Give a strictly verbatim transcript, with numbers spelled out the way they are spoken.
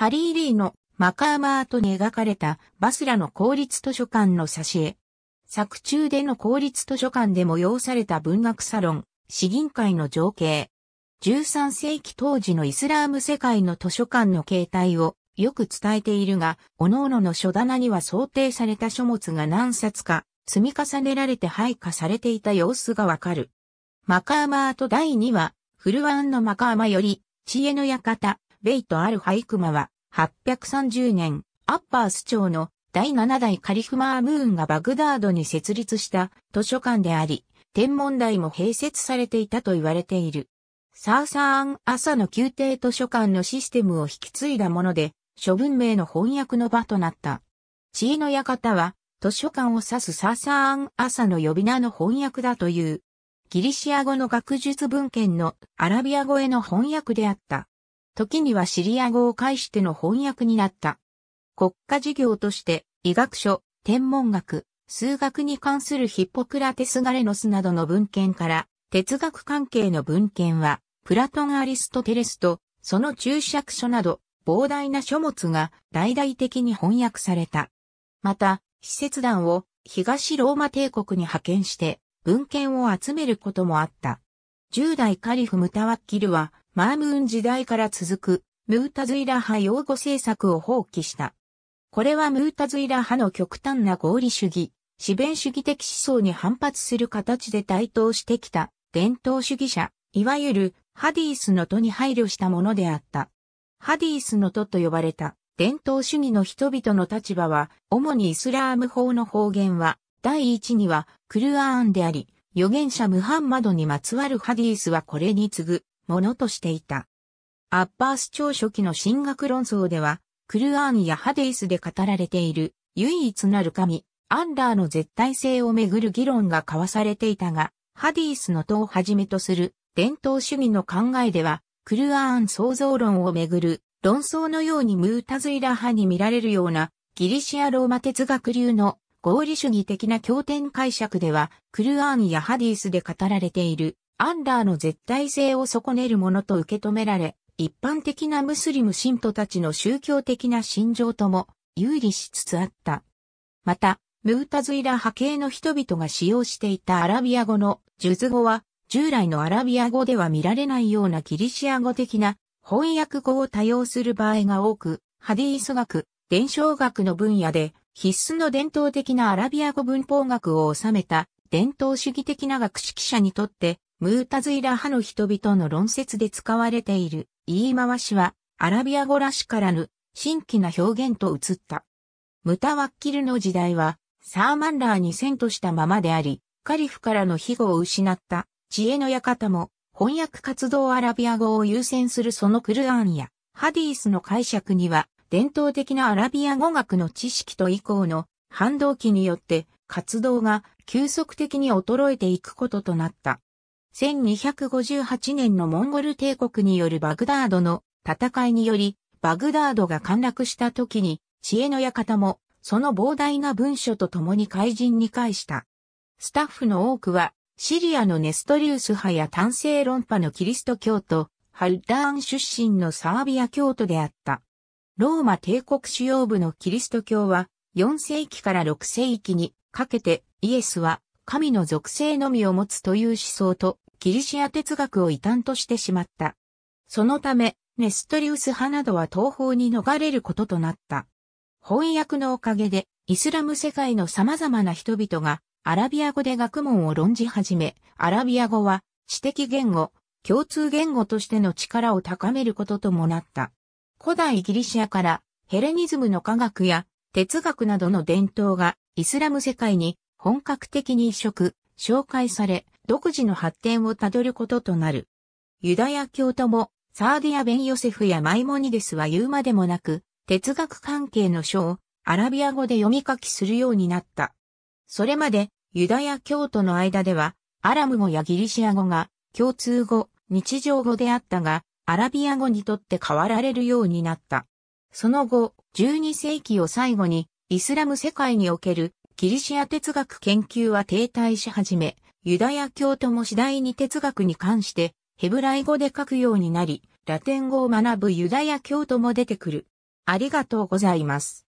ハリー・リーのマカーマートに描かれたバスラの公立図書館の挿絵。作中での公立図書館で催された文学サロン、詩吟会の情景。じゅうさん世紀当時のイスラーム世界の図書館の形態をよく伝えているが、各々の書棚には想定された書物が何冊か積み重ねられて配下されていた様子がわかる。マカーマートだいにわ、フルワンのマカーマより、知恵の館、ベイト・アル・ハイクマは、はっぴゃくさんじゅうねん、アッパース朝のだいななだいカリフ・マームーンがバグダードに設立した図書館であり、天文台も併設されていたと言われている。サーサーン朝の宮廷図書館のシステムを引き継いだもので、諸文明の翻訳の場となった。知恵の館は、図書館を指すサーサーン朝の呼び名の翻訳だという。ギリシア語の学術文献のアラビア語への翻訳であった。時にはシリア語を介しての翻訳になった。国家事業として医学書、天文学、数学に関するヒッポクラテス・ガレノスなどの文献から、哲学関係の文献は、プラトン・アリストテレスと、その注釈書など、膨大な書物が大々的に翻訳された。また、使節団を東ローマ帝国に派遣して、文献を集めることもあった。じゅうだいカリフ・ムタワッキルは、マームーン時代から続く、ムータズイラ派擁護政策を放棄した。これはムータズイラ派の極端な合理主義、私弁主義的思想に反発する形で台頭してきた、伝統主義者、いわゆる、ハディースの徒に配慮したものであった。ハディースの徒と呼ばれた、伝統主義の人々の立場は、主にイスラーム法の方言は、だいいちにはクルアーンであり、預言者ムハンマドにまつわるハディースはこれに次ぐものとしていた。アッバース朝初期の神学論争では、クルアーンやハディースで語られている唯一なる神、アンラーの絶対性をめぐる議論が交わされていたが、ハディースの徒をはじめとする伝統主義の考えでは、クルアーン創造論をめぐる論争のようにムータズイラ派に見られるようなギリシア・ローマ哲学流の合理主義的な経典解釈では、クルアーンやハディースで語られている、アンラーの絶対性を損ねるものと受け止められ、一般的なムスリム信徒たちの宗教的な信条とも、有利しつつあった。また、ムータズイラ派系の人々が使用していたアラビア語のジュズ語は、従来のアラビア語では見られないようなギリシア語的な翻訳語を多用する場合が多く、ハディース学、伝承学の分野で、必須の伝統的なアラビア語文法学を収めた伝統主義的な学識者にとってムータズイラ派の人々の論説で使われている言い回しはアラビア語らしからぬ新奇な表現と移った。ムタワッキルの時代はサーマンラーに遷都したままであり、カリフからの庇護を失った知恵の館も翻訳活動アラビア語を優先するそのクルアーンやハディースの解釈には伝統的なアラビア語学の知識と以降の反動期によって活動が急速的に衰えていくこととなった。せんにひゃくごじゅうはちねんのモンゴル帝国によるバグダードの戦いにより、バグダードが陥落した時に知恵の館もその膨大な文書と共に灰燼に返した。スタッフの多くはシリアのネストリウス派や単性論派のキリスト教徒、ハッラーン出身のサービア教徒であった。ローマ帝国主要部のキリスト教はよんせいきからろくせいきにかけてイエスは神の属性のみを持つという思想とギリシア哲学を異端としてしまった。そのためネストリウス派などは東方に逃れることとなった。翻訳のおかげでイスラム世界の様々な人々がアラビア語で学問を論じ始め、アラビア語は知的言語、共通言語としての力を高めることともなった。古代ギリシアからヘレニズムの科学や哲学などの伝統がイスラム世界に本格的に移植、紹介され独自の発展をたどることとなる。ユダヤ教徒もサーディア・ベン・ヨセフやマイモニデスは言うまでもなく哲学関係の書をアラビア語で読み書きするようになった。それまでユダヤ教徒の間ではアラム語やギリシア語が共通語、日常語であったが、アラビア語にとって変わられるようになった。その後、じゅうにせいきを最後に、イスラム世界におけるギリシア哲学研究は停滞し始め、ユダヤ教徒も次第に哲学に関してヘブライ語で書くようになり、ラテン語を学ぶユダヤ教徒も出てくる。ありがとうございます。